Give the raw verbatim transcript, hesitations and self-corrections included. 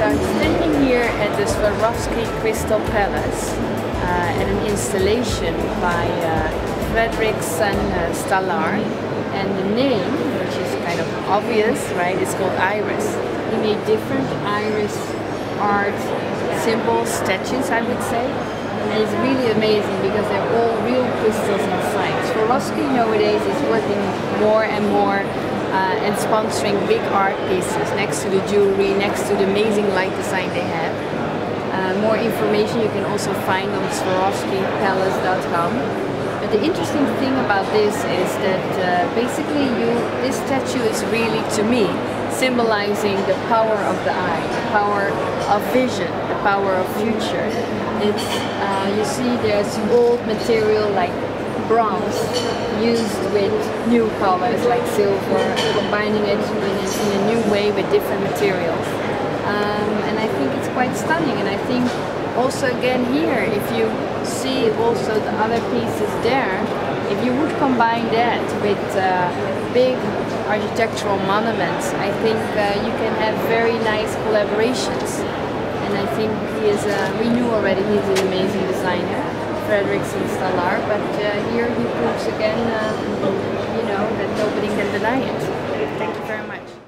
So I'm standing here at the Swarovski Crystal Palace uh, at an installation by uh, Fredrikson Stallard, and the name, which is kind of obvious, right, is called Iris. He made different iris art, simple statues, I would say, and it's really amazing because they're all real crystals inside. Swarovski nowadays is working more and more Uh, and sponsoring big art pieces next to the jewelry, next to the amazing light design they have. Uh, more information you can also find on Swarovski Palace dot com. But the interesting thing about this is that uh, basically you, this statue is really, to me, symbolizing the power of the eye, the power of vision, the power of future. It's, uh, you see there's old material like bronze used with new colors like silver, combining it in a, in a new way with different materials, um, and I think it's quite stunning. And I think also again here, if you see also the other pieces there, if you would combine that with uh, big architectural monuments, I think uh, you can have very nice collaborations. And I think he is, uh, we knew already he's an amazing designer, Fredrikson Stallard, but uh, here he proves again, uh, you know, that nobody can deny it. Thank you very much.